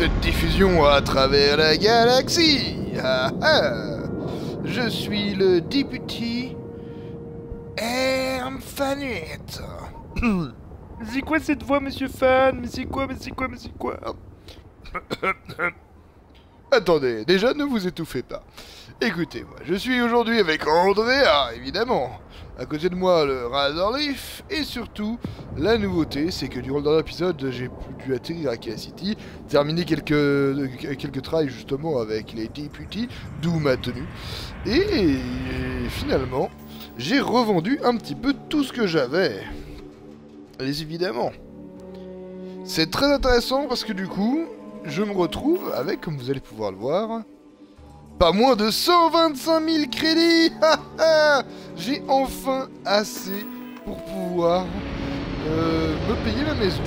cette diffusion à travers la galaxie. Ah, ah. Je suis le député Amphanit. C'est quoi cette voix, monsieur Fan? Mais c'est quoi, mais c'est quoi? Attendez, déjà ne vous étouffez pas. Écoutez-moi, je suis aujourd'hui avec Andrea, évidemment. À côté de moi, le Razor Leaf. Et surtout, la nouveauté, c'est que durant l'épisode, j'ai dû atterrir à Kea City, terminer quelques trails justement avec les députés, d'où ma tenue. Et finalement, j'ai revendu un petit peu tout ce que j'avais. Allez, évidemment. C'est très intéressant parce que du coup, je me retrouve avec, comme vous allez pouvoir le voir, pas moins de 125 000 crédits. J'ai enfin assez pour pouvoir me payer ma maison.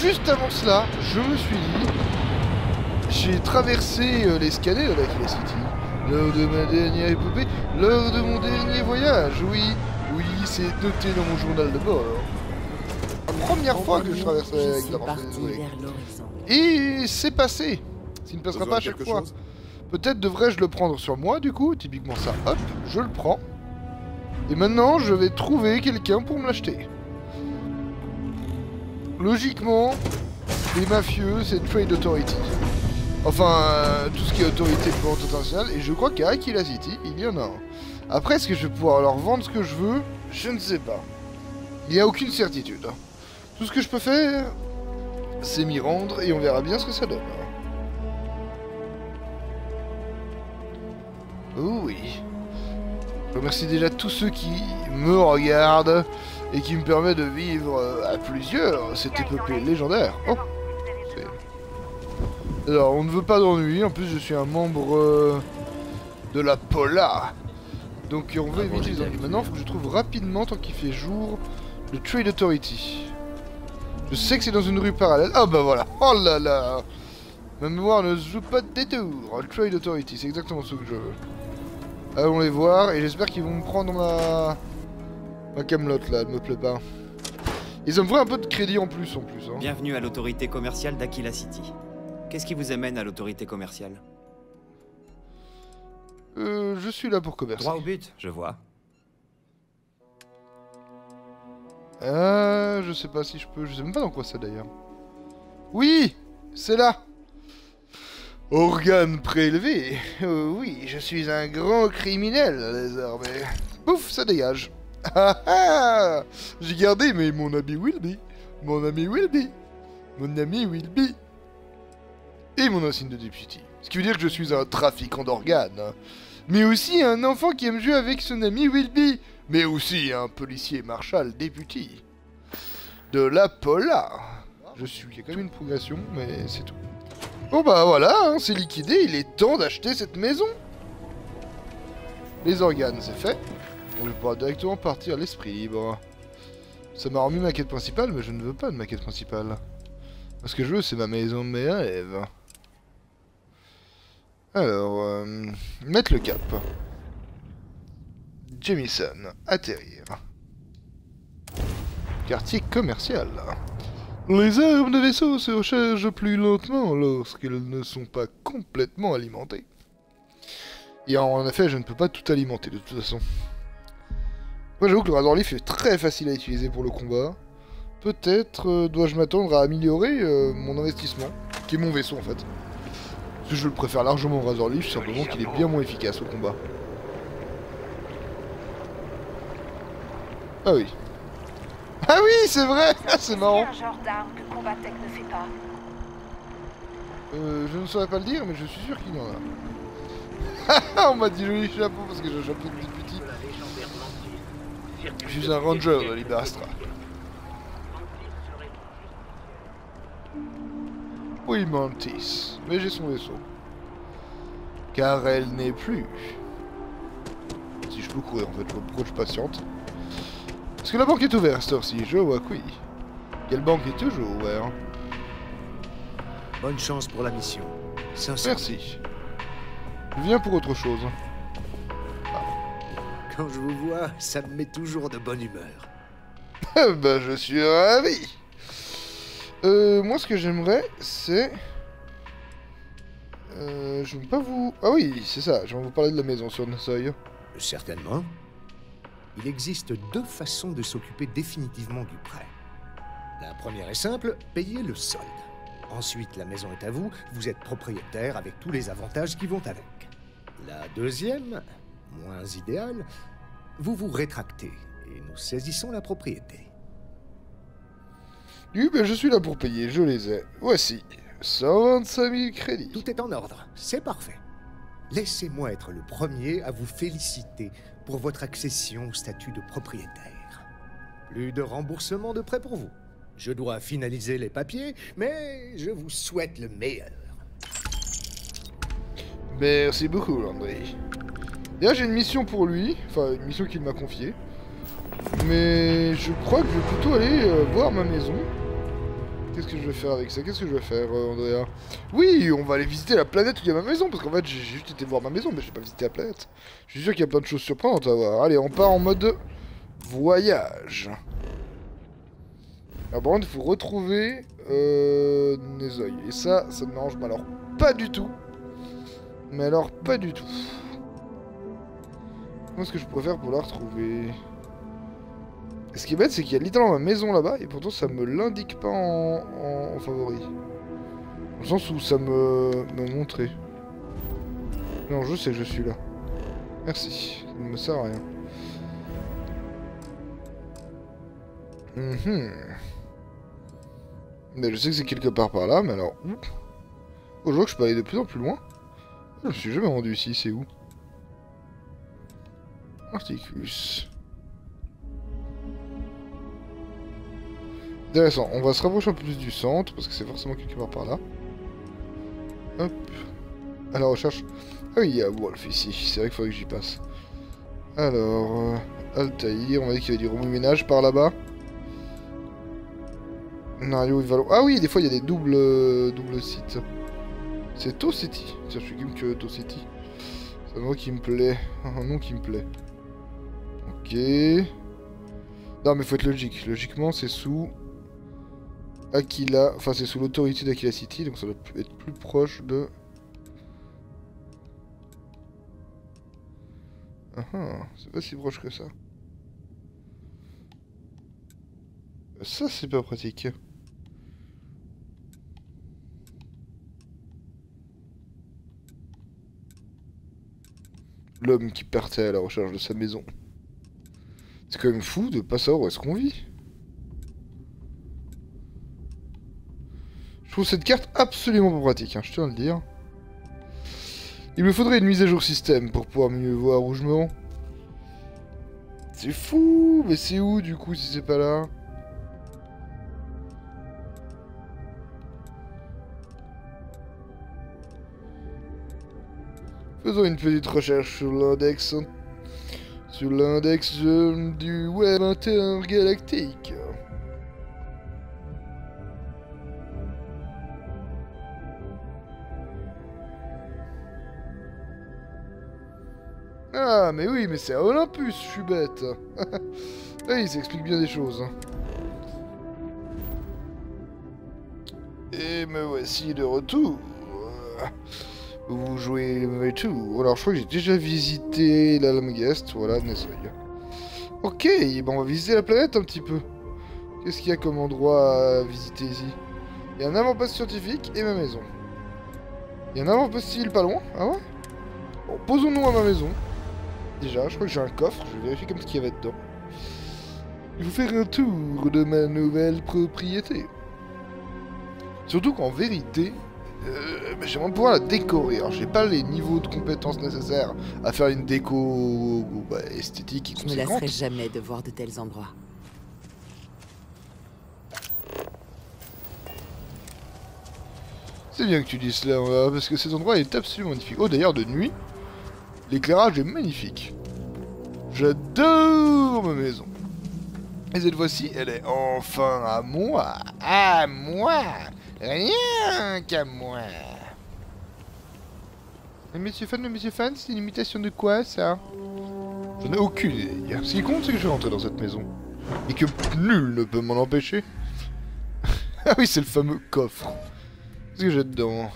Juste avant cela, je me suis dit, j'ai traversé les scanners de la Kina City lors de ma dernière épopée, lors de mon dernier voyage. Oui, c'est noté dans mon journal de bord. La première fois que je traversais avec la portée des oreilles. Et c'est passé. S'il ne passera pas à chaque fois. Peut-être devrais-je le prendre sur moi, du coup. Typiquement ça, hop, je le prends. Et maintenant, je vais trouver quelqu'un pour me l'acheter. Logiquement, les mafieux, c'est Trade Authority. Enfin, tout ce qui est autorité de vente internationale. Et je crois qu'à Akila City, il y en a un. Après, est-ce que je vais pouvoir leur vendre ce que je veux? Je ne sais pas. Il n'y a aucune certitude. Tout ce que je peux faire, c'est m'y rendre et on verra bien ce que ça donne. Oh oui. Je remercie déjà tous ceux qui me regardent et qui me permettent de vivre à plusieurs cette épopée légendaire. Oh. Alors, on ne veut pas d'ennui. En plus, je suis un membre de la Pola. Donc, on veut éviter les ennuis. Maintenant, il faut que je trouve rapidement, tant qu'il fait jour, le Trade Authority. Je sais que c'est dans une rue parallèle. Ah bah voilà. Oh là là. Ma mémoire ne se joue pas de détour. Trade Authority, c'est exactement ce que je veux. Allons les voir et j'espère qu'ils vont me prendre ma camelote là, elle me plaît pas. Ils ont vraiment un peu de crédit en plus. Hein. Bienvenue à l'autorité commerciale d'Akila City. Qu'est-ce qui vous amène à l'autorité commerciale? Je suis là pour commercer. Droit au but, je vois. Je sais pas si je peux. Je sais même pas dans quoi c'est d'ailleurs. Oui, c'est là. Organes prélevés. Oui, je suis un grand criminel désormais. Pouf, ça dégage. J'ai gardé mais mon ami Wilby. Et mon insigne de député. Ce qui veut dire que je suis un trafiquant d'organes. Mais aussi un enfant qui aime jouer avec son ami Wilby. Mais aussi un policier marshal député de la Pola. Je suis... Il y a quand même une progression, mais c'est tout. Bon bah voilà, hein, c'est liquidé, il est temps d'acheter cette maison. Les organes, c'est fait. On va pouvoir directement partir l'esprit libre. Ça m'a remis ma quête principale, mais je ne veux pas de ma quête principale. Parce que je veux, c'est ma maison de mes rêves. Alors, mettre le cap. Jamison, atterrir. Quartier commercial. Les armes de vaisseau se rechargent plus lentement lorsqu'elles ne sont pas complètement alimentées. Et en effet, je ne peux pas tout alimenter de toute façon. Moi j'avoue que le Razor Leaf est très facile à utiliser pour le combat. Peut-être dois-je m'attendre à améliorer mon investissement, qui est mon vaisseau en fait. Parce que je le préfère largement au Razor Leaf, simplement qu'il est bien moins efficace au combat. Ah oui. Ah oui, c'est vrai. C'est marrant. Un genre d'arme que Combatech ne fait pas. Je ne saurais pas le dire, mais je suis sûr qu'il y en a. On m'a dit joli chapeau parce que j'ai un chapeau de petit. Je suis un ranger de Libéra Astra. Oui, Mantis. Mais j'ai son vaisseau. Car elle n'est plus. Si je peux courir en fait, pourquoi je patiente? Est-ce que la banque est ouverte cette heure-ci? Je vois que oui. Quelle banque est toujours ouverte? Bonne chance pour la mission. Merci. Je viens pour autre chose. Ah. Quand je vous vois, ça me met toujours de bonne humeur. Ben, je suis ravi. Moi, ce que j'aimerais, c'est Je ne vais pas vous... Ah oui, c'est ça, je vais vous parler de la maison sur Nézoï. Certainement. Il existe deux façons de s'occuper définitivement du prêt. La première est simple, payer le solde. Ensuite, la maison est à vous, vous êtes propriétaire avec tous les avantages qui vont avec. La deuxième, moins idéale, vous vous rétractez et nous saisissons la propriété. Oui, ben je suis là pour payer, je les ai. Voici, 125 000 crédits. Tout est en ordre, c'est parfait. Laissez-moi être le premier à vous féliciter pour votre accession au statut de propriétaire. Plus de remboursement de prêt pour vous. Je dois finaliser les papiers, mais je vous souhaite le meilleur. Merci beaucoup, Landry. Là, j'ai une mission pour lui, enfin une mission qu'il m'a confiée. Mais je crois que je vais plutôt aller voir ma maison. Qu'est-ce que je vais faire avec ça? Qu'est-ce que je vais faire, Andrea? Oui, on va aller visiter la planète où il y a ma maison, parce qu'en fait, j'ai juste été voir ma maison, mais j'ai pas visité la planète. Je suis sûr qu'il y a plein de choses surprenantes à voir. Allez, on part en mode voyage. Alors, par contre, il faut retrouver Nézoï. Et ça, ça ne m'arrange alors pas du tout. Mais alors, pas du tout. Comment est-ce que je pourrais faire pour la retrouver? Ce qui est bête, c'est qu'il y a littéralement ma maison là-bas, et pourtant ça me l'indique pas en favori. Dans le sens où ça me montrait. Non, je sais que je suis là. Merci, ça ne me sert à rien. Mais je sais que c'est quelque part par là, mais alors... Oh, je vois que je peux aller de plus en plus loin. Je me suis jamais rendu ici, c'est où? Articulus. Intéressant, on va se rapprocher un peu plus du centre, parce que c'est forcément quelque part par là. Hop. À la recherche... Ah oui, il y a Wolf ici, c'est vrai qu'il faudrait que j'y passe. Alors... Altaïr, on m'a dit qu'il y avait du remue-ménage par là-bas. Nario, il va... Ah oui, des fois il y a des doubles sites. C'est Tocity. Tiens, je suis game que Tocity. C'est un nom qui me plaît. Un nom qui me plaît. Ok. Non, mais faut être logique. Logiquement, c'est sous Akila. Enfin, c'est sous l'autorité d'Akila City. Donc, ça doit être plus proche de. C'est pas si proche que ça. Ça, c'est pas pratique. L'homme qui partait à la recherche de sa maison. C'est quand même fou de pas savoir où est-ce qu'on vit. Je trouve cette carte absolument pas pratique, hein, je tiens à le dire. Il me faudrait une mise à jour système pour pouvoir mieux voir où je me rends. C'est fou, mais c'est où du coup si c'est pas là? Faisons une petite recherche sur l'index du web intergalactique. Ah mais oui, mais c'est à Olympus, je suis bête. Là, il s'explique bien des choses. Et me voici de retour. Vous jouez le mauvais tour. Alors, je crois que j'ai déjà visité la Lame Guest. Voilà, Nézoï. Ok, ben on va visiter la planète un petit peu. Qu'est-ce qu'il y a comme endroit à visiter ici? Il y a un avant-poste scientifique et ma maison. Il y a un avant-poste civil pas loin. Ah ouais? Bon, posons-nous à ma maison. Déjà, je crois que j'ai un coffre. Je vais vérifier comme ce qu'il y avait dedans. Je vais vous faire un tour de ma nouvelle propriété. Surtout qu'en vérité... j'aimerais pouvoir la décorer. Alors, j'ai pas les niveaux de compétences nécessaires à faire une déco esthétique. Je me lasserai jamais de voir de tels endroits. C'est bien que tu dises cela, hein, parce que cet endroit est absolument magnifique. Oh, d'ailleurs, de nuit, l'éclairage est magnifique. J'adore ma maison. Et cette fois-ci, elle est enfin à moi. À moi. Rien qu'à moi. Le monsieur fan, c'est une imitation de quoi, ça? J'en ai aucune idée. Ce qui compte, c'est que je suis rentré dans cette maison. Et que nul ne peut m'en empêcher. Ah oui, c'est le fameux coffre. Qu'est-ce que j'ai dedans?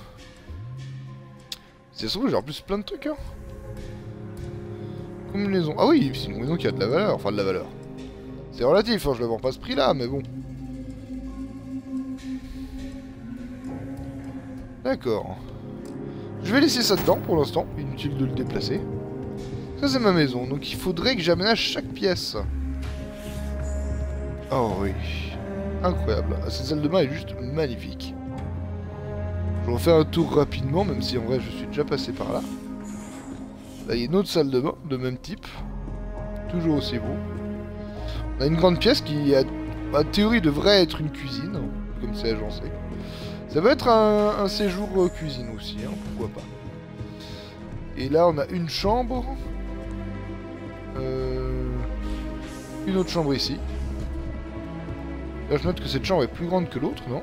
C'est sûr, j'ai en plus plein de trucs, hein. Combinaison. Ah oui, c'est une combinaison qui a de la valeur. Enfin, de la valeur. C'est relatif, hein, je la vends pas à ce prix-là, mais bon. D'accord. Je vais laisser ça dedans pour l'instant. Inutile de le déplacer. Ça, c'est ma maison. Donc, il faudrait que j'aménage chaque pièce. Oh oui. Incroyable. Cette salle de bain est juste magnifique. Je vais refaire un tour rapidement, même si en vrai, je suis déjà passé par là. Là, il y a une autre salle de bain, de même type. Toujours aussi beau. On a une grande pièce qui, en théorie, devrait être une cuisine, comme c'est agencé. Ça peut être un séjour cuisine aussi, hein, pourquoi pas. Et là, on a une chambre. Une autre chambre ici. Là, je note que cette chambre est plus grande que l'autre, non?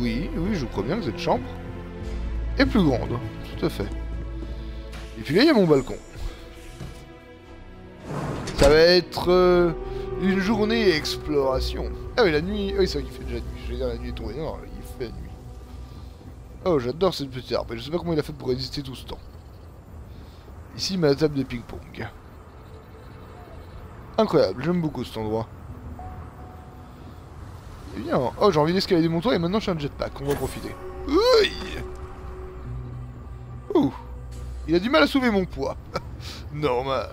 Oui, oui, je crois bien que cette chambre est plus grande, tout à fait. Et puis là, il y a mon balcon. Ça va être une journée exploration. Ah oui, la nuit... Oui, c'est vrai qu'il fait déjà nuit. Je vais dire la nuit est tombée. Non, il fait la nuit. Oh, j'adore cette petite arbre. Je sais pas comment il a fait pour résister tout ce temps. Ici, ma table de ping-pong. Incroyable, j'aime beaucoup cet endroit. C'est bien. Oh, j'ai envie d'escalader mon toit et maintenant j'ai un jetpack. On va en profiter. Oui. Ouh. Il a du mal à soulever mon poids. Normal.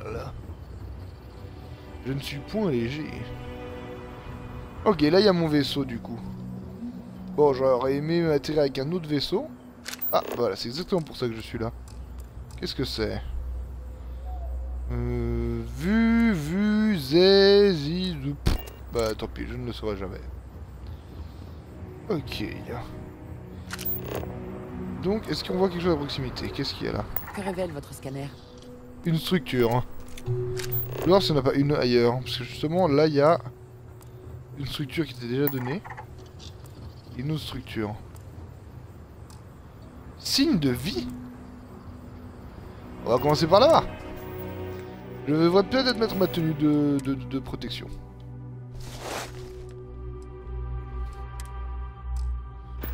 Je ne suis point léger. Ok, là il y a mon vaisseau du coup. Bon, j'aurais aimé m'atterrir avec un autre vaisseau. Ah, voilà, c'est exactement pour ça que je suis là. Qu'est-ce que c'est? Bah tant pis, je ne le saurai jamais. Ok. Donc, est-ce qu'on voit quelque chose à proximité? Qu'est-ce qu'il y a là? Que révèle votre scanner? Une structure. Je voir si on n'a pas une ailleurs. Parce que justement, là, il y a une structure qui était déjà donnée. Et une autre structure. Signe de vie? On va commencer par là-bas. Je devrais peut-être mettre ma tenue de protection.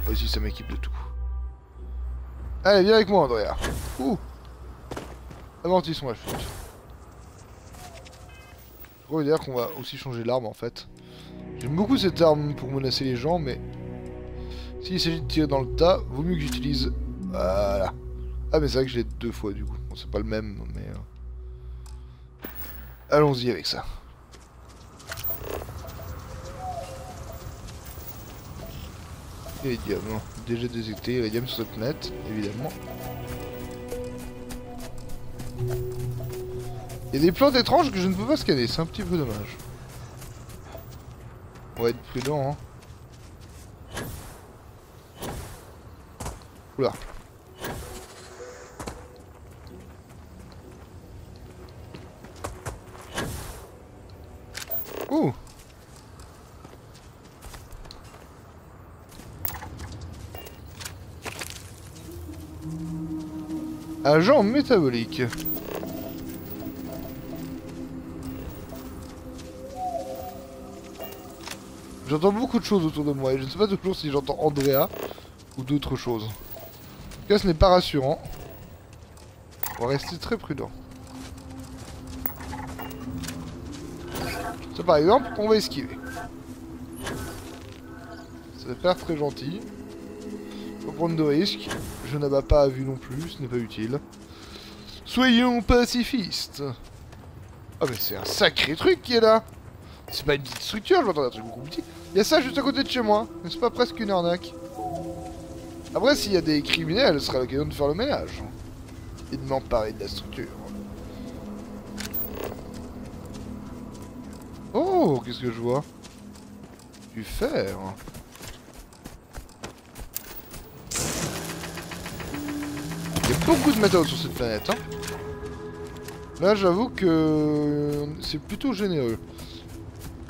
Vas-y, ça m'équipe de tout. Allez, viens avec moi, Andrea. Ouh. Amortissons la chute. Je crois d'ailleurs qu'on va aussi changer l'arme en fait. J'aime beaucoup cette arme pour menacer les gens, mais s'il s'agit de tirer dans le tas, vaut mieux que j'utilise. Voilà. Ah, mais c'est vrai que je l'ai deux fois du coup. Bon, c'est pas le même, mais. Allons-y avec ça. Iridium, déjà détecté, Iridium sur cette planète, évidemment. Il y a des plantes étranges que je ne peux pas scanner, c'est un petit peu dommage. On va être prudent, hein. Oula. Ouh. Agent métabolique. J'entends beaucoup de choses autour de moi et je ne sais pas toujours si j'entends Andrea ou d'autres choses. En tout cas, ce n'est pas rassurant. On va rester très prudent. Ça, par exemple, on va esquiver. Ça va faire très gentil. Faut prendre de risques. Je n'abats pas à vue non plus, ce n'est pas utile. Soyons pacifistes. Ah, mais c'est un sacré truc qui est là. C'est pas une petite structure, je m'attendais à un truc beaucoup petit. Il y a ça juste à côté de chez moi. N'est-ce pas presque une arnaque? Après, s'il y a des criminels, ce sera l'occasion de faire le ménage. Et de m'emparer de la structure. Oh, qu'est-ce que je vois? Du fer. Il y a beaucoup de métaux sur cette planète, hein. Là, j'avoue que c'est plutôt généreux.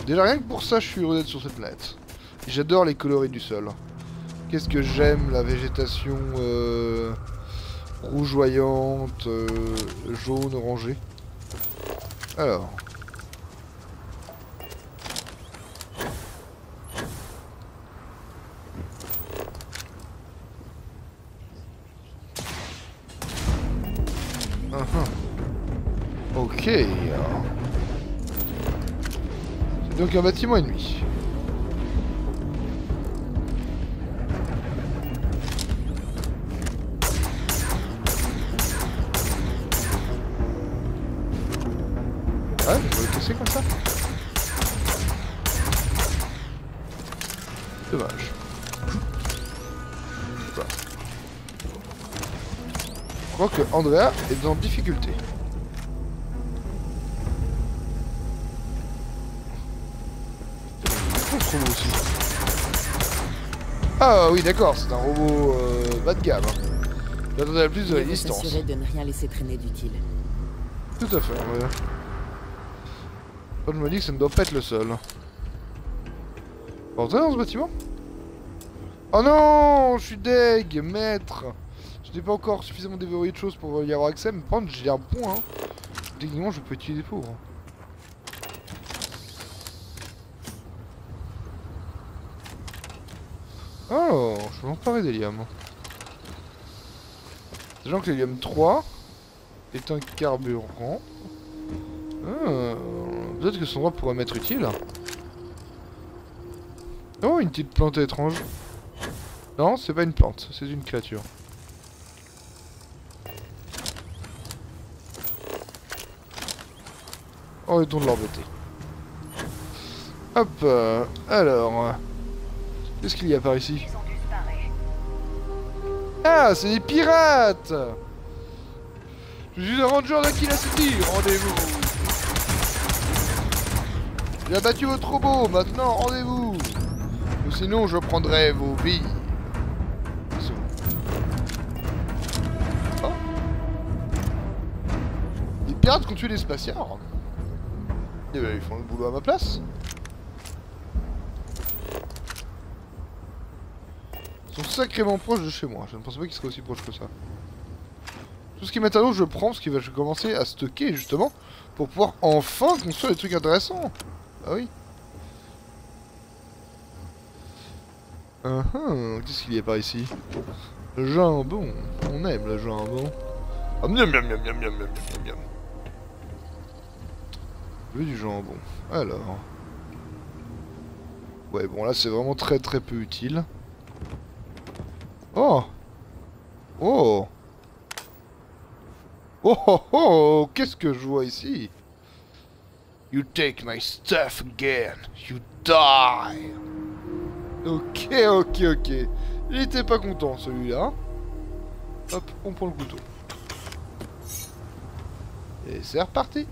Déjà, rien que pour ça, je suis heureux d'être sur cette planète. J'adore les coloris du sol. Qu'est-ce que j'aime, la végétation rougeoyante, jaune, orangée. Alors... Altaïr. C'est donc un bâtiment ennemi. Ah, je dois le casser comme ça. Dommage. Je crois que Andrea est en difficulté. Aussi. Ah oui d'accord, c'est un robot bas de gamme. Hein. J'attendais la plus de la distance. De ne rien laisser traîner d'utile. Tout à fait. Ouais. Je me dis que ça ne doit pas être le seul. On rentrer dans ce bâtiment? Oh non, je suis deg, maître. Je n'ai pas encore suffisamment déverrouillé de choses pour y avoir accès, mais par contre j'ai un point. Techniquement hein. Je peux utiliser pour. Oh, je vais m'emparer des liames. Sachant que l'hélium 3 est un carburant. Peut-être que son droit pourrait m'être utile. Oh, une petite plante étrange. Non, c'est pas une plante, c'est une créature. Arrêtons de leur beauté. Hop, alors... Qu'est-ce qu'il y a par ici? Ah, c'est des pirates! Je suis un ranger d'Akila City, rendez-vous! J'ai abattu votre robot, maintenant rendez-vous! Ou sinon je prendrai vos vies. Oh. Les pirates qui ont tué les spatiards. Eh ben, ils font le boulot à ma place. Ils sont sacrément proches de chez moi. Je ne pensais pas qu'ils seraient aussi proches que ça. Tout ce qui m'est à l'eau, je prends, parce que je vais commencer à stocker, justement, pour pouvoir enfin construire des trucs intéressants. Ah oui. Qu'est-ce qu'il y a par ici? Le jambon. On aime le jambon. Ah, miam, miam, miam, miam, miam, miam, miam. Bleu du jambon. Alors. Ouais, bon, là, c'est vraiment très très peu utile. Oh! Oh! Oh oh oh! Qu'est-ce que je vois ici? You take my stuff again! You die! Ok, ok, ok. Il était pas content, celui-là. Hop, on prend le couteau. Et c'est reparti!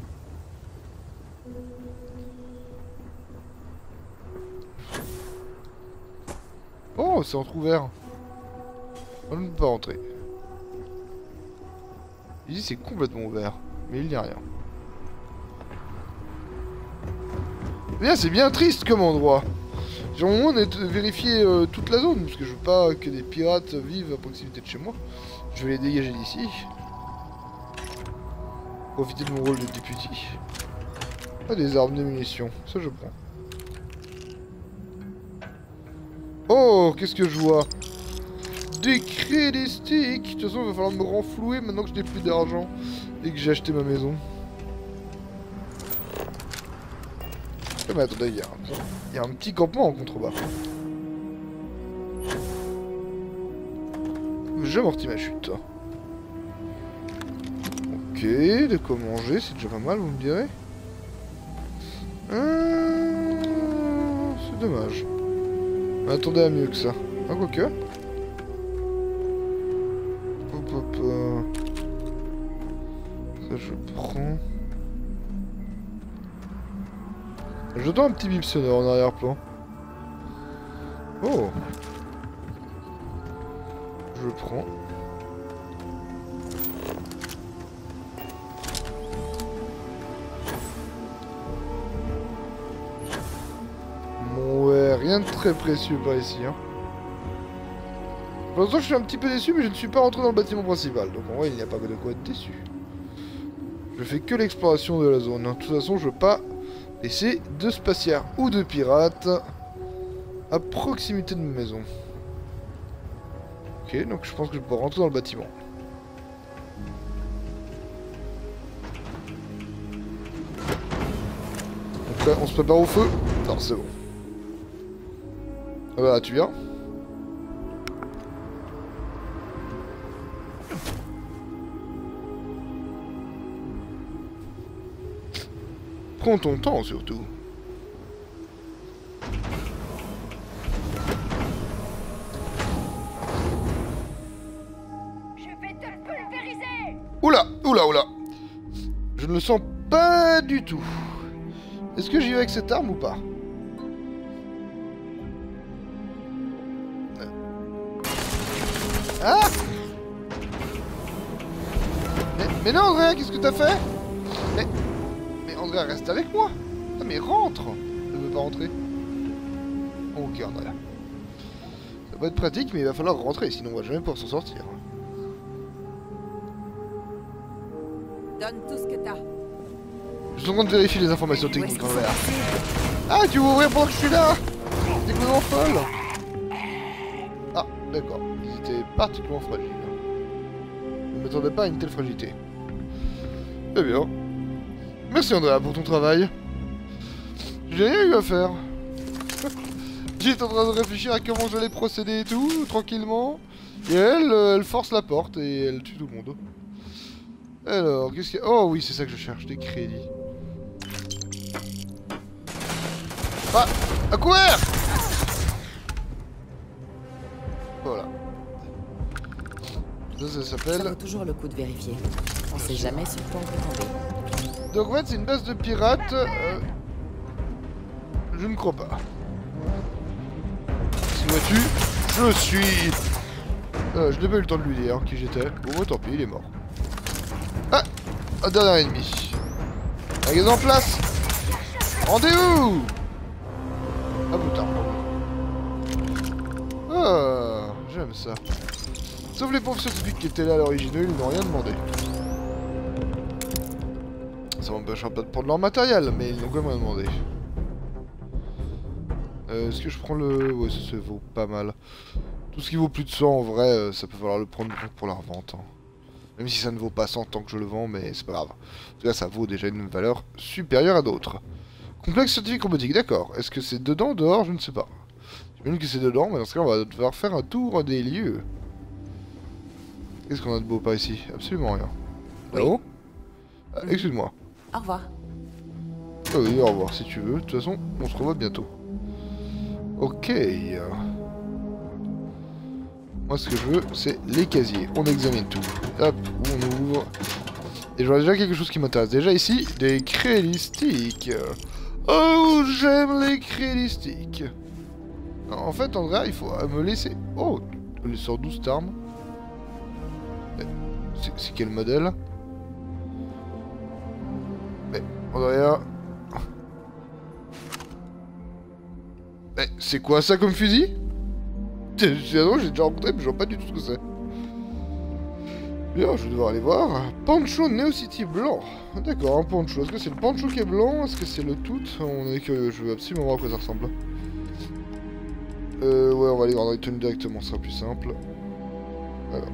Oh, c'est entrouvert. On ne peut pas rentrer. Ici, c'est complètement ouvert. Mais il n'y a rien. Bien, c'est bien triste comme endroit. J'ai au moins vérifié toute la zone. Parce que je veux pas que des pirates vivent à proximité de chez moi. Je vais les dégager d'ici. Profiter de mon rôle de député. Ah, des armes, des munitions. Ça, je prends. Oh, qu'est-ce que je vois? Des craies, des sticks. De toute façon, il va falloir me renflouer maintenant que je n'ai plus d'argent et que j'ai acheté ma maison. Ah, mais attendez, il y a un petit campement en contrebas. J'amortis ma chute. Ok, de quoi manger, c'est déjà pas mal, vous me direz. C'est dommage. Attendez à mieux que ça. Hein, quoique. Hop hop. Ça, je prends. J'entends un petit bip sonore en arrière-plan. Oh. Je prends. Rien de très précieux par ici. Hein. Pour l'instant, je suis un petit peu déçu, mais je ne suis pas rentré dans le bâtiment principal. Donc en vrai, il n'y a pas de quoi être déçu. Je fais que l'exploration de la zone. Hein. De toute façon, je ne veux pas laisser de spatiards ou de pirates à proximité de ma maison. Ok, donc je pense que je peux rentrer dans le bâtiment. On se prépare au feu. Non, c'est bon. Ah bah, tu viens. Prends ton temps, surtout. Je vais te le pulvériser. Oula, oula, oula. Je ne le sens pas du tout. Est-ce que j'y vais avec cette arme ou pas? Ah! Mais non, Andrea, qu'est-ce que t'as fait? Mais Andrea, reste avec moi! Ah, mais rentre! Je ne veux pas rentrer. Ok, Andrea. Ça va être pratique, mais il va falloir rentrer, sinon on va jamais pouvoir s'en sortir. Donne tout ce que t'as. Je suis en train de vérifier les informations techniques, Andrea. Ah, tu veux ouvrir pendant que je suis là? T'es complètement folle! Ah, d'accord. Particulièrement fragile. Je ne m'attendais pas à une telle fragilité. Très bien. Merci Andrea pour ton travail. J'ai rien eu à faire. J'étais en train de réfléchir à comment j'allais procéder et tout, tranquillement. Et elle, elle force la porte et elle tue tout le monde. Alors, qu'est-ce qu'il y a? Oh oui, c'est ça que je cherche, des crédits. Ah! À couvert! Voilà. Ça s'appelle... Ça vaut toujours le coup de vérifier. On sait jamais sur quoi on peut tomber. Donc en fait c'est une base de pirates... Je ne crois pas. Si vois-tu, je suis... je n'ai pas eu le temps de lui dire qui j'étais. Bon, moi, tant pis, il est mort. Ah! Un dernier ennemi. Magasin en place! Rendez-vous! Ah putain. Ah, j'aime ça. Sauf les pauvres scientifiques qui étaient là à l'origine, ils n'ont rien demandé. Ça m'empêchera pas de prendre leur matériel, mais ils n'ont quand même rien demandé. Est-ce que je prends le... Ouais, ça vaut pas mal. Tout ce qui vaut plus de 100, en vrai, ça peut falloir le prendre pour la revente. Hein. Même si ça ne vaut pas 100 tant que je le vends, mais c'est pas grave. En tout cas, ça vaut déjà une valeur supérieure à d'autres. Complexe scientifique robotique, d'accord. Est-ce que c'est dedans, dehors, je ne sais pas. J'imagine que c'est dedans, mais dans ce cas, on va devoir faire un tour des lieux. Qu'est-ce qu'on a de beau par ici? Absolument rien. Là-haut? Ah, excuse-moi. Au revoir. Ah oui, au revoir si tu veux. De toute façon, on se revoit bientôt. Ok. Moi, ce que je veux, c'est les casiers. On examine tout. Hop, on ouvre. Et j'aurais déjà quelque chose qui m'intéresse. Déjà ici, des crélistiques. Oh, j'aime les crélistiques. En fait, Andrea, il faut me laisser... Oh, il sort 12 armes. C'est quel modèle? Mais, Andrea... Mais, c'est quoi ça comme fusil? J'ai déjà rencontré, mais je vois pas du tout ce que c'est. Bien, je vais devoir aller voir. Pancho Neo City blanc. D'accord, un pancho. Est-ce que c'est le pancho qui est blanc? Est-ce que c'est le tout? On est curieux, je veux absolument voir à quoi ça ressemble. Ouais, on va aller voir dans les tenues directement, ce sera plus simple. Voilà.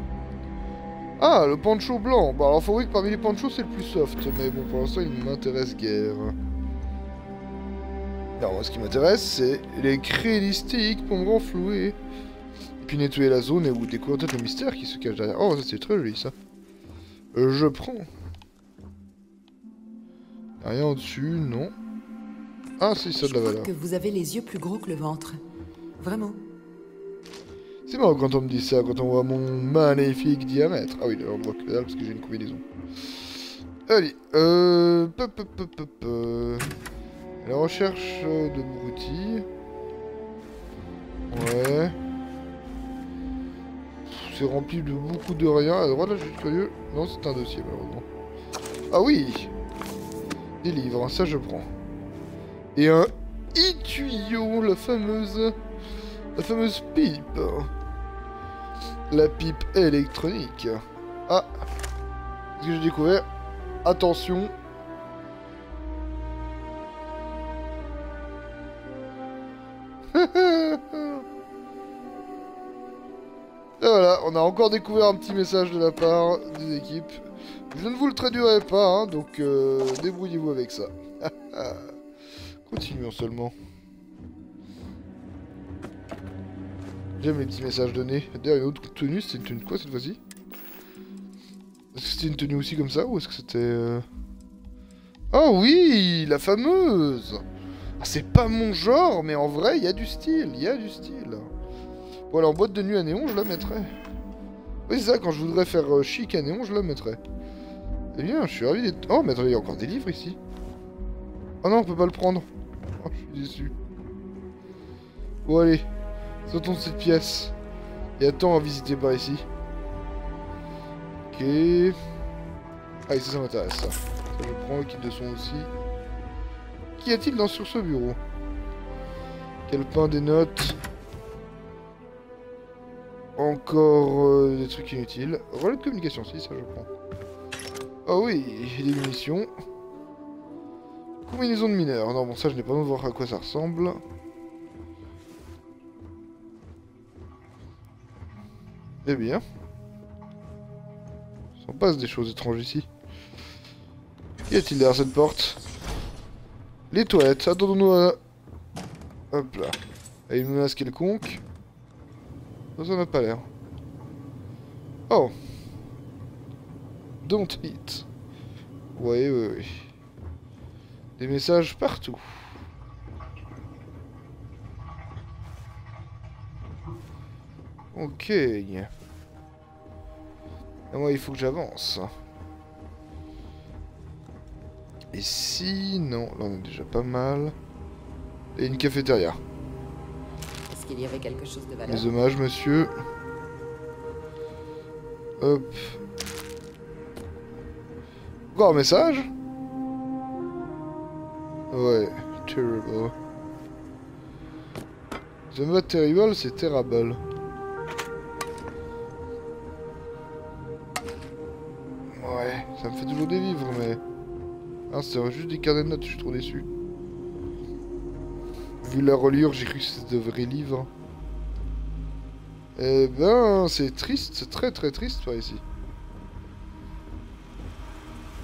Ah, le pancho blanc. Bon, alors faut avouer que parmi les panchos, c'est le plus soft. Mais bon, pour l'instant, il ne m'intéresse guère. Alors, moi, ce qui m'intéresse, c'est les crélistiques pour me renflouer. Et puis nettoyer la zone et ou découvrir peut-être le mystère qui se cache derrière. Oh, ça, c'est très joli, ça. Je prends. Rien au-dessus, non. Ah, c'est ça de la valeur. Je crois que vous avez les yeux plus gros que le ventre. Vraiment. C'est marrant quand on me dit ça, quand on voit mon magnifique diamètre. Ah oui, d'ailleurs on voit que dalle parce que j'ai une combinaison. Allez, la recherche de broutilles. Ouais. C'est rempli de beaucoup de rien. À droite là, je suis curieux. Non, c'est un dossier malheureusement. Ah oui. Des livres, ça je prends. Et un étuyau, la fameuse pipe. La pipe électronique. Ah, ce que j'ai découvert. Attention. Voilà, on a encore découvert un petit message de la part des équipes. Je ne vous le traduirai pas, hein, donc débrouillez-vous avec ça. Continuons seulement. J'aime les petits messages donnés. D'ailleurs, une autre tenue, c'est une tenue de quoi cette fois-ci? Est-ce que c'était une tenue aussi comme ça ou est-ce que c'était... Oh oui, la fameuse. Ah, c'est pas mon genre, mais en vrai, il y a du style, il y a du style. Bon, alors, en boîte de nuit à néon, je la mettrais. Oui, c'est ça, quand je voudrais faire chic à néon, je la mettrais. Eh bien, je suis ravi d'être... Oh, mais attendez, il y a encore des livres ici. Oh non, on peut pas le prendre. Oh, je suis déçu. Bon, allez, sortons de cette pièce. Il y a tant à visiter par ici. Ok. Ah, ici, ça m'intéresse, ça. Je prends le kit de son aussi. Qu'y a-t-il sur ce bureau? Quel pain, des notes. Encore des trucs inutiles. Relais de communication, si, ça je prends. Ah oui, des munitions. Combinaison de mineurs. Non, bon, ça je n'ai pas besoin de voir à quoi ça ressemble. Eh bien. S'en passe des choses étranges ici. Qu'y a-t-il derrière cette porte? Les toilettes, attendons-nous à... Hop là. Et une menace quelconque. Ça n'a pas l'air. Oh. Don't eat. Ouais, ouais, ouais. Des messages partout. Ok. Ah, moi, il faut que j'avance. Et si... Non, là on est déjà pas mal. Et une cafétéria. Est-ce qu'il y avait quelque chose de valable? Mes hommages, monsieur. Hop. Encore un message? Ouais, terrible. C'est pas terrible, c'est terrible. Ouais, ça me fait toujours des livres, mais... Ah, c'est juste des carnets de notes, je suis trop déçu. Vu la reliure, j'ai cru que c'était de vrais livres. Eh ben, c'est triste, c'est très très triste par ici.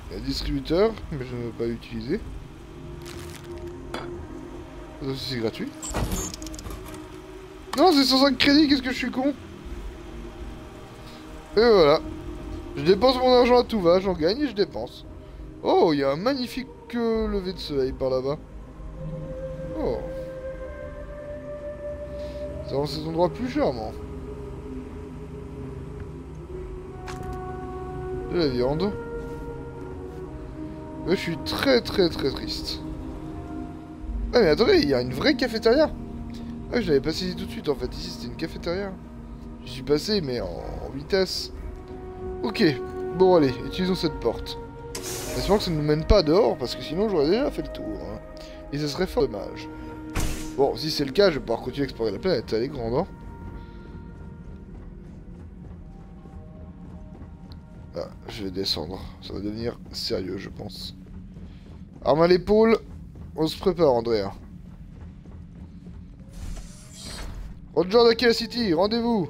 Il y a un distributeur, mais je ne veux pas l'utiliser. Ça aussi, c'est gratuit. Non, c'est 105 crédits, qu'est-ce que je suis con. Et voilà. Je dépense mon argent à tout va, j'en gagne et je dépense. Oh, il y a un magnifique lever de soleil par là-bas. Oh. Ça rend cet endroit plus charmant. De la viande. Mais je suis très très très triste. Ah mais attendez, il y a une vraie cafétéria. Ah, je l'avais pas saisi tout de suite en fait. Ici c'était une cafétéria. J'y suis passé mais en vitesse. Ok, bon allez, utilisons cette porte. J'espère que ça ne nous mène pas dehors, parce que sinon j'aurais déjà fait le tour. Hein. Et ce serait fort dommage. Bon, si c'est le cas, je vais pouvoir continuer à explorer la planète. Elle est grande, hein. Ah, je vais descendre. Ça va devenir sérieux, je pense. Arme à l'épaule. On se prépare, Andrea. Roger de Kea City, rendez-vous.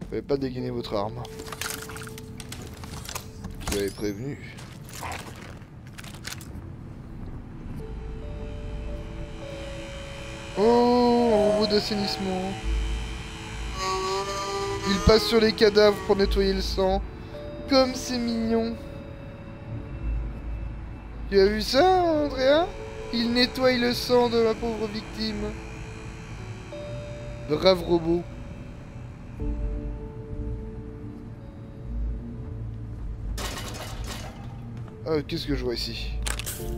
Vous n'avez pas dégainer votre arme. Vous avez prévenu. Oh, un robot d'assainissement. Il passe sur les cadavres pour nettoyer le sang. Comme c'est mignon. Tu as vu ça, Andrea? Il nettoie le sang de la pauvre victime. Brave robot. Qu'est-ce que je vois ici?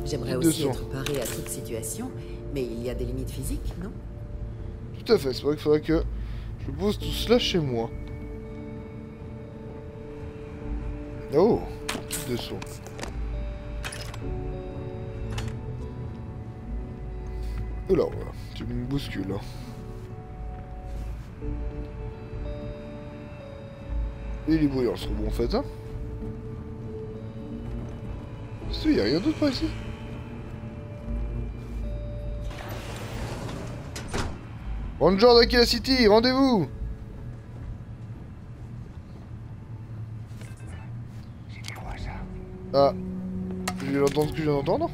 J'aimerais aussi être paré à toute situation, mais il y a des limites physiques, non? Tout à fait, c'est vrai qu'il faudrait que je pose tout cela chez moi. Oh, 200. Alors, tu me bouscules. Et il est bouillant ce robot en fait, hein? Il n'y a rien d'autre par ici. Ranger d'Akila City, rendez-vous. Ah. J'ai eu l'entendre ce que je viens d'entendre.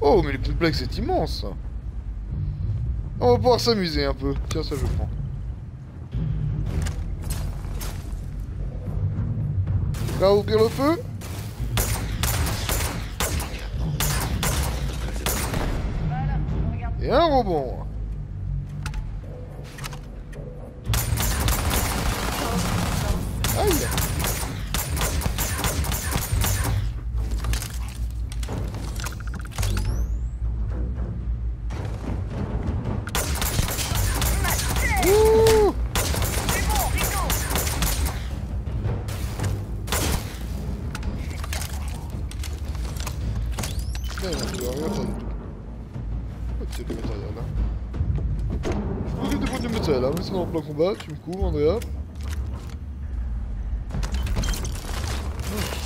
Oh, mais les complexes, c'est immense. On va pouvoir s'amuser un peu. Tiens, ça, je prends. Là, ouvrir le feu. Et un rebond. Aïe. Ouh. C'est bon, Rico. Tu sais que matériel là. Je peux que te prendre du matériel là, mais c'est dans le plan combat, tu me couvres, Andrea.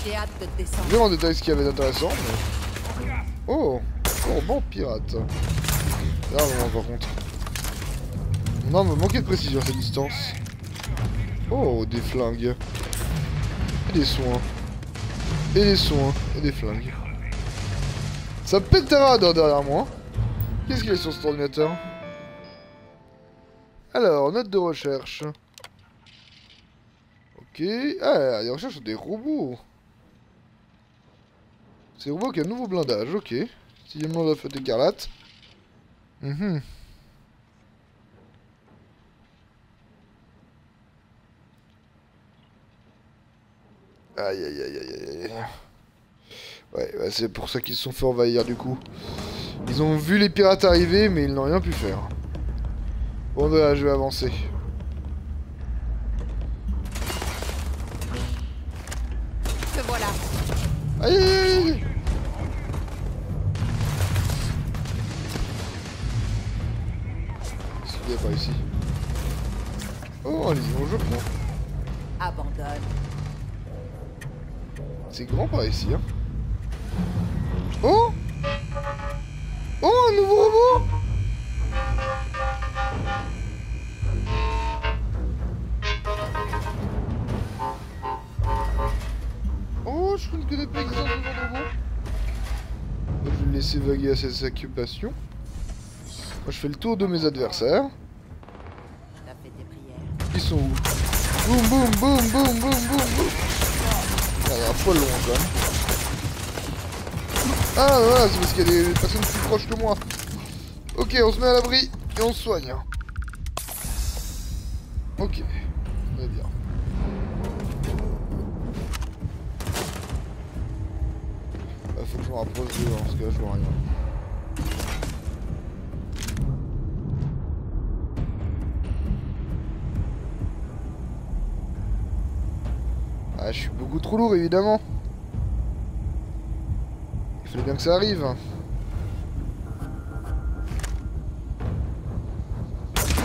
Je vais en détail ce qu'il y avait d'intéressant. Mais... Oh, corban pirate. Largement par contre. Non, mais manquait de précision à cette distance. Oh, des flingues. Et des soins. Et des soins. Et des flingues. Ça pète un radar derrière moi. Qu'est-ce qu'il y a sur cet ordinateur? Alors, note de recherche. Ok. Ah, les recherches sur des robots. C'est robot qui a un nouveau blindage, ok. Sixième nom de la fête écarlate. Aïe aïe aïe aïe aïe. Ouais, bah c'est pour ça qu'ils se sont fait envahir du coup. Ils ont vu les pirates arriver, mais ils n'ont rien pu faire. Bon, là, je vais avancer. Te voilà. Aïe aïe aïe. Qu'est-ce qu'il y a par ici? Oh, allez, bon, je prends. Abandonne. C'est grand par ici, hein. Oh. Oh, un nouveau robot. Je ne connais pas exactement le robot. Je vais le laisser vaguer à ses occupations. Moi, je fais le tour de mes adversaires. Ils sont où? Boum, boum, boum, boum, boum, boum, boum. Ah, il y a un poil loin quand même. Ah, voilà, c'est parce qu'il y a des personnes plus proches que moi. Ok, on se met à l'abri et on se soigne. Ok. Faut que je me rapproche d'eux, parce que là je vois rien. Ah, je suis beaucoup trop lourd évidemment. Il fallait bien que ça arrive. Ça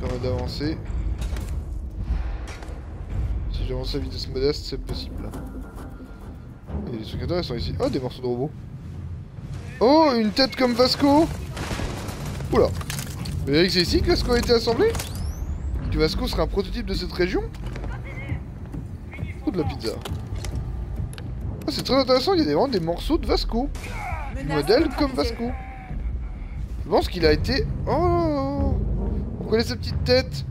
permet d'avancer. À vitesse modeste, c'est possible. Et les trucs intéressants ici. Oh, des morceaux de robots. Oh, une tête comme Vasco. Oula. Vous avez vu que c'est ici que Vasco a été assemblé? Que Vasco serait un prototype de cette région? Ou de la pizza? Oh, c'est très intéressant, il y a vraiment des morceaux de Vasco. Du modèle comme Vasco. Je pense qu'il a été... Oh, vous connaissez sa petite tête.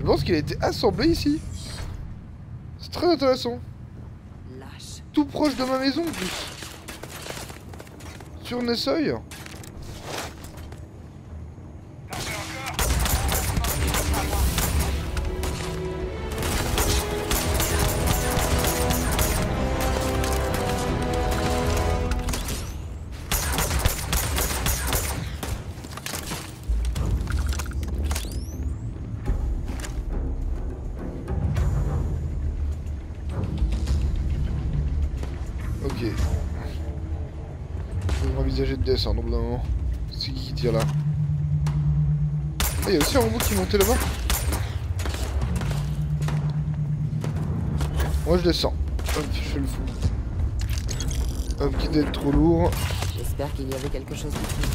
Je pense qu'il a été assemblé ici. C'est très intéressant. Lâche. Tout proche de ma maison en plus. Sur Nézoï. Descendre au bout d'un moment. C'est qui tire là? Ah, il y a aussi un robot qui montait là-bas. Moi je descends. Hop, je fais le fou. Hop, quitte d'être trop lourd. J'espère qu'il y avait quelque chose d'ici.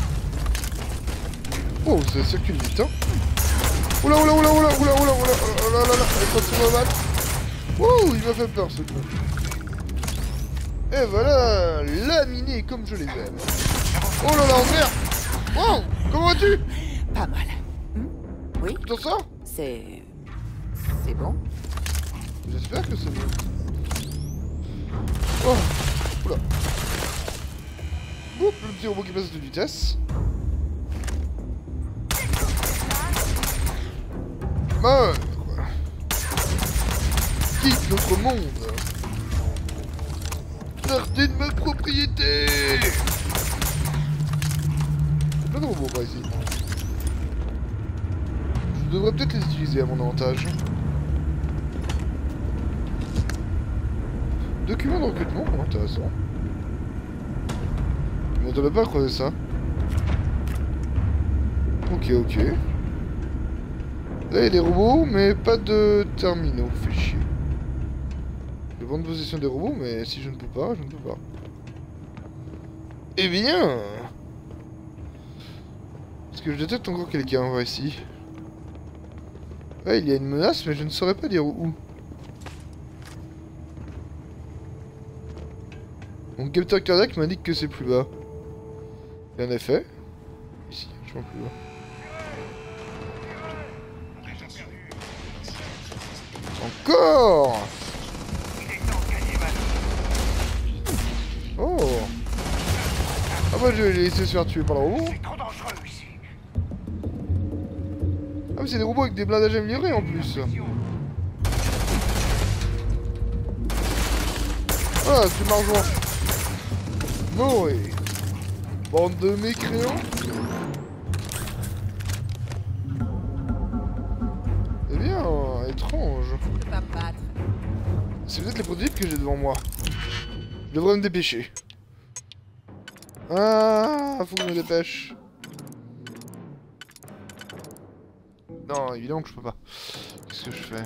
Oh, ça circule vite, hein. Oula, oula, oula, oula, oula, oula, oula, oula, oula, pas trop mal. Wouh, il m'a fait peur ce truc. Et voilà, laminé comme je les aime. Oh là là, Andrea. Wow, comment vas-tu? Pas mal. Hmm? Oui. T'en sors? C'est bon. J'espère que c'est bon. Oh, oula. Oups, le petit robot qui passe de vitesse. Meurt. Quitte notre monde. Sortez de ma propriété. C'est pas de robots par ici. Je devrais peut-être les utiliser à mon avantage. Document de recrutement, intéressant. Mais on devrait pas croiser ça. Ok, ok. Là il y a des robots, mais pas de terminaux, fait chier. Je vais prendre possession des robots, mais si je ne peux pas, je ne peux pas. Eh bien! Parce que je détecte encore quelqu'un par ici. Là il y a une menace, mais je ne saurais pas dire où. Mon capteur cardiaque m'indique que c'est plus bas. Et en effet, ici, je pense plus bas. Encore. Oh. Ah bah je vais les laisser se faire tuer par le robot. Ah mais c'est des robots avec des blindages améliorés en plus. Ah c'est marrant. Noé. Bande de mécréants. Eh bien, étrange. C'est peut-être les prototypes que j'ai devant moi. Je devrais me dépêcher. Ah, faut que je me dépêche. Non, évidemment que je peux pas. Qu'est-ce que je fais?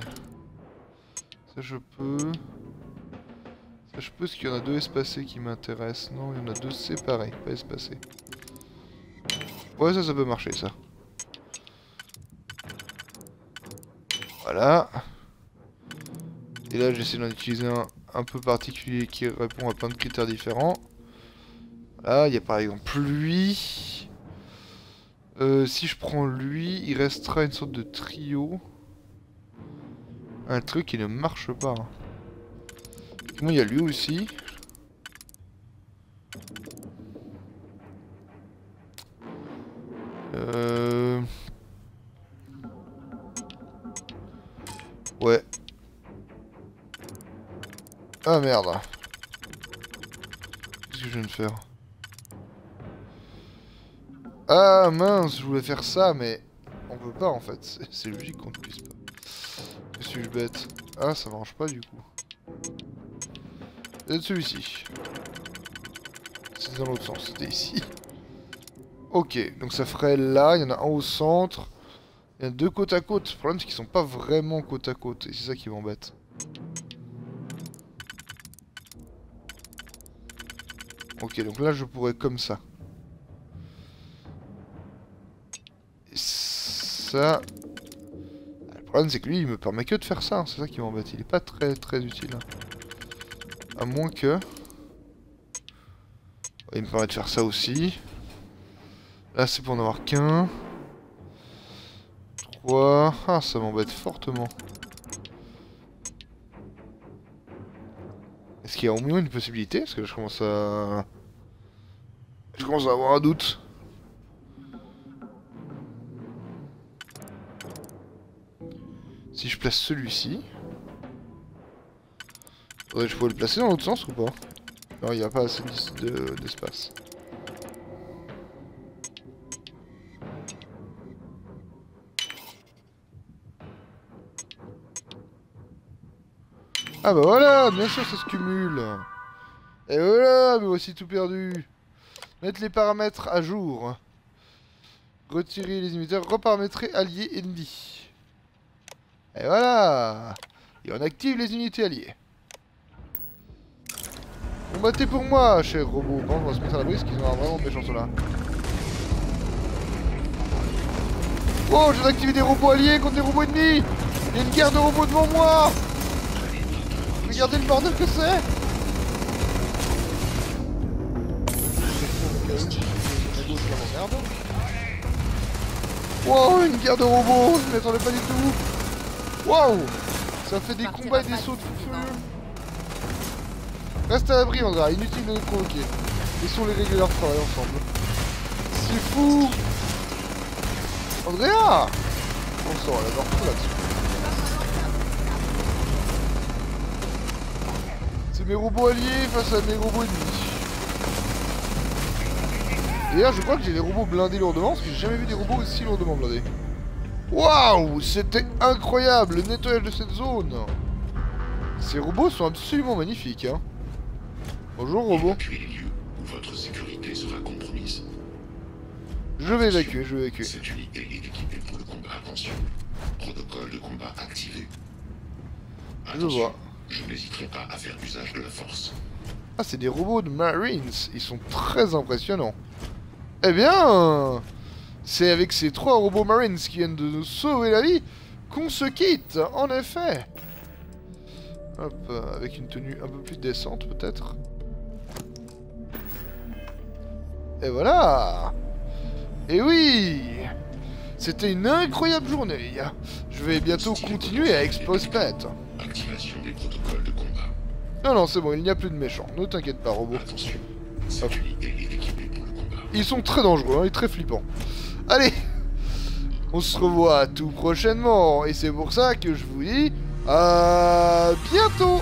Ça je peux. Ça je peux, parce qu'il y en a deux espacés qui m'intéressent. Non, il y en a deux séparés, pas espacés. Ouais, ça peut marcher, ça. Voilà. Et là, j'essaie d'en utiliser un peu particulier qui répond à plein de critères différents. Là, il y a par exemple lui. Si je prends lui, il restera une sorte de trio. Un truc qui ne marche pas. Bon, il y a lui aussi. Ouais. Ah merde. Qu'est-ce que je viens de faire? Ah mince, je voulais faire ça, mais on peut pas en fait. C'est logique qu'on ne puisse pas. Je suis bête. Ah, ça marche pas du coup. C'est celui-ci. C'est dans l'autre sens, c'était ici. Ok, donc ça ferait là, il y en a un au centre. Il y en a deux côte à côte. Le problème c'est qu'ils sont pas vraiment côte à côte. Et c'est ça qui m'embête. Ok, donc là je pourrais comme ça. Et ça... Le problème c'est que lui il me permet que de faire ça. C'est ça qui m'embête, il est pas très utile. À moins que... Il me permet de faire ça aussi. Là c'est pour en avoir qu'un. 3. Ah ça m'embête fortement. Est-ce qu'il y a au moins une possibilité? Parce que là, je commence à avoir un doute. Si je place celui-ci... Ouais, je peux le placer dans l'autre sens ou pas? Non, il n'y a pas assez d'espace. Ah bah voilà, bien sûr ça se cumule. Et voilà, mais voici tout perdu. Mettre les paramètres à jour. Retirer les limiteurs, reparamétrer alliés ennemis. Et voilà. Et on active les unités alliées. Combattez pour moi, cher robot. Bon, on va se mettre à la brise, qu'ils ont vraiment de méchants ceux-là. Oh, j'ai activé des robots alliés contre des robots ennemis. Il y a une guerre de robots devant moi. Regardez le bordel que c'est. Wow, une guerre de robots, je m'attendais pas du tout. Waouh, ça fait des combats et des sauts de feu. Reste à l'abri, Andrea, inutile de nous provoquer. Laissons les réguliers travailler ensemble. C'est fou, Andrea. On sort, elle adore tout là-dessus. C'est mes robots alliés face à mes robots ennemis. D'ailleurs, je crois que j'ai des robots blindés lourdement, parce que j'ai jamais vu des robots aussi lourdement blindés. Waouh, c'était incroyable le nettoyage de cette zone. Ces robots sont absolument magnifiques, hein. Bonjour, robot. Évacuez les lieux où votre sécurité sera compromise. Je vais évacuer, je vais évacuer. Cette unité est équipée pour le combat, attention. Protocole de combat activé. Attention, je vois. Je n'hésiterai pas à faire usage de la force. Ah, c'est des robots de Marines. Ils sont très impressionnants. Eh bien, c'est avec ces trois robots Marines qui viennent de nous sauver la vie qu'on se quitte, en effet. Hop, avec une tenue un peu plus décente peut-être. Et voilà. Et oui, c'était une incroyable journée. Je vais bientôt continuer à Expose Pet. Activation des protocoles de combat. Non, non, c'est bon, il n'y a plus de méchants. Ne t'inquiète pas, robot. Attention, cette unité est équipée pour le combat. Ils sont très dangereux, hein, et très flippants. Allez, on se revoit tout prochainement. Et c'est pour ça que je vous dis... à bientôt!